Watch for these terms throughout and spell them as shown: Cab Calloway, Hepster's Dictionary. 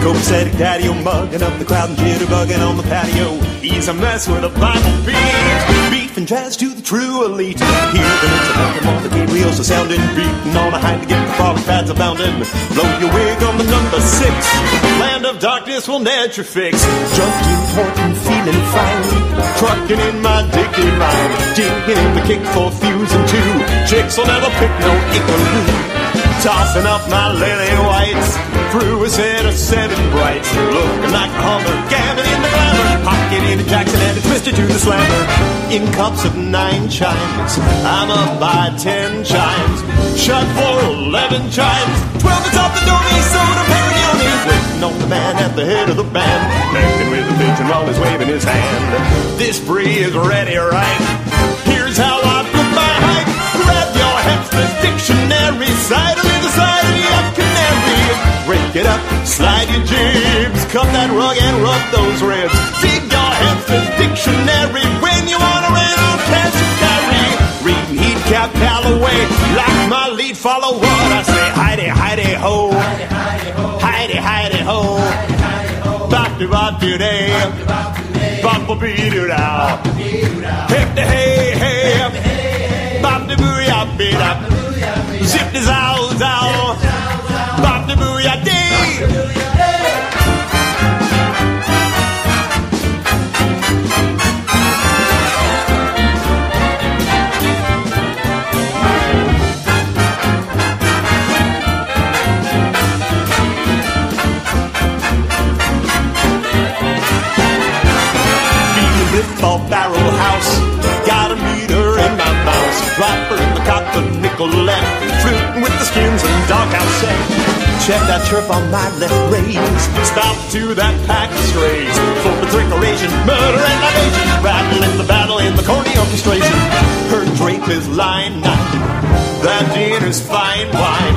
copacetic patio, mugging up the crowd and jitterbugging on the patio. He's a mess with a Bible beat, beefing jazz to the true elite. Hear the hits about him on the gate wheels, a sounding beating on a high to get the falling pads abounding. Blow your wig on the number six, land of darkness will net your fix. Junkin' hortin', feeling fine, trucking in my dicky line, digging in the kick for fusing two. Chicks will never pick no ick. Tossing up my lily whites, through his head of seven brights, looking like a Hummer, gabbing in the glamour, pocket in a Jackson and a twister to the slammer. In cups of 9 chimes, I'm up by 10 chimes, shut for 11 chimes, 12 is off the doorway, soda Perigoni, waiting on the man at the head of the band, acting with a pigeon while he's waving his hand. This spree is ready right, here's how I put my hype. Grab your Hepster's Dictionary, side of the side of your canary. Break it up, slide your jibs, cut that rug and rub those ribs. Dig your Hepster's Dictionary when you want to rant on Cash-a-Carry. Read and heed Cab Calloway, like my lead, follow what I say. Hidey, hidey, ho. Hidey, hidey, ho. Bop-de-bop today. Bop-a-bee-doo-dow. Hip the hey, hey. Bop the booyah, baby. Zip the zow, zow. Bop the booyah, day. Rapper in the cop, the Nicolette, flirting with the skins and doghouse set. Check that chirp on my left raise, stop to that pack of strays. For the trick, evasion, murder and libation, rattle in the battle in the corny orchestration. Her drape is line 9, that dinner's fine wine.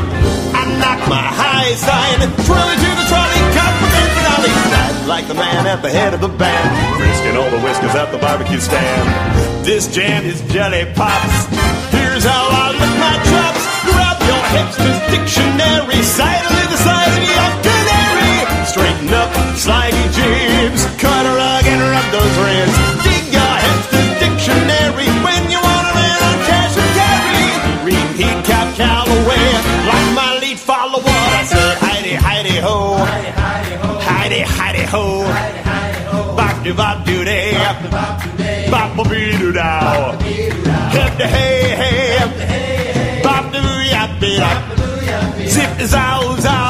I knock my high sign, twirling to the trolley, cop with the finale. I'd like the man at the head of the band, frisking all the whiskers at the barbecue stand. This jam is jelly pops, here's how I lick my chops. Grab your Hepster's Dictionary, side of the side of the canary. Straighten up, slide your jibs, cut a rug and rub those ribs. Dig your Hepster's Dictionary when you want to rant on Cash-a-Carry. Read and heed Cab Calloway, like my lead, follow what I say. Hidey, hidey, ho. Hidey, hidey, ho. Bop-de-bop-doo-day. Bop-a-bee-doo-dow. Hep-de-hey-hey. Bop-de-boo-yah-bee-dah. Zip-de-zow-zow.